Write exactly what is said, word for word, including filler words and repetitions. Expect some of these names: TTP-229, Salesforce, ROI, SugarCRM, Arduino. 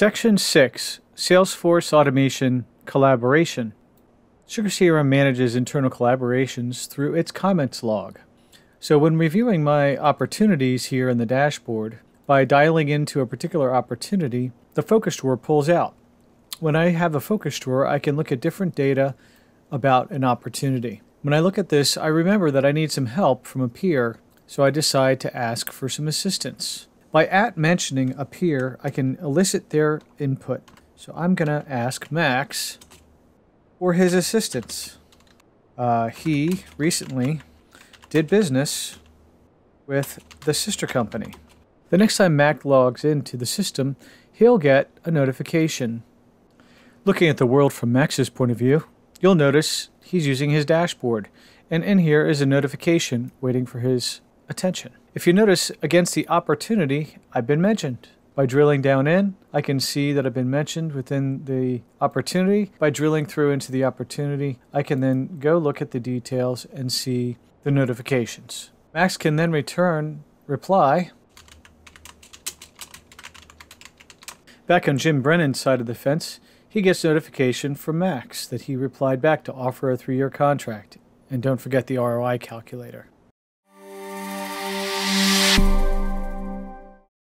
Section six, Salesforce Automation Collaboration. SugarCRM manages internal collaborations through its comments log. So when reviewing my opportunities here in the dashboard, by dialing into a particular opportunity, the focus drawer pulls out. When I have a focus drawer, I can look at different data about an opportunity. When I look at this, I remember that I need some help from a peer, so I decide to ask for some assistance. By at mentioning a peer, I can elicit their input. So I'm going to ask Max for his assistance. Uh, he recently did business with the sister company. The next time Max logs into the system, he'll get a notification. Looking at the world from Max's point of view, you'll notice he's using his dashboard. And in here is a notification waiting for his attention. If you notice, against the opportunity, I've been mentioned. By drilling down in, I can see that I've been mentioned within the opportunity. By drilling through into the opportunity, I can then go look at the details and see the notifications. Max can then return, reply. Back on Jim Brennan's side of the fence, he gets notification from Max that he replied back to offer a three-year contract. And don't forget the R O I calculator.